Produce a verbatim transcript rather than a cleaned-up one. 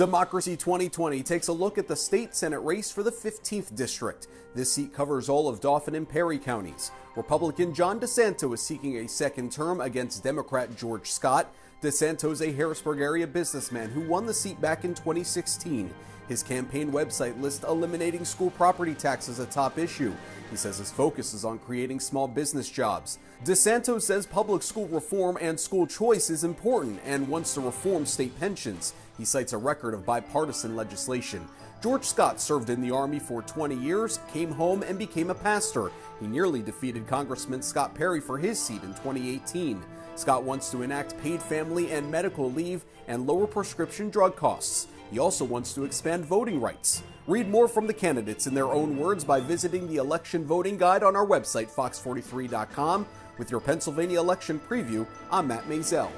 Democracy twenty twenty takes a look at the state Senate race for the fifteenth district. This seat covers all of Dauphin and Perry counties. Republican John DiSanto is seeking a second term against Democrat George Scott. DeSanto's a Harrisburg area businessman who won the seat back in twenty sixteen. His campaign website lists eliminating school property tax as a top issue. He says his focus is on creating small business jobs. DeSanto says public school reform and school choice is important and wants to reform state pensions. He cites a record of bipartisan legislation. George Scott served in the Army for twenty years, came home, and became a pastor. He nearly defeated Congressman Scott Perry for his seat in twenty eighteen. Scott wants to enact paid family and medical leave and lower prescription drug costs. He also wants to expand voting rights. Read more from the candidates in their own words by visiting the election voting guide on our website, fox forty-three dot com. With your Pennsylvania election preview, I'm Matt Mazel.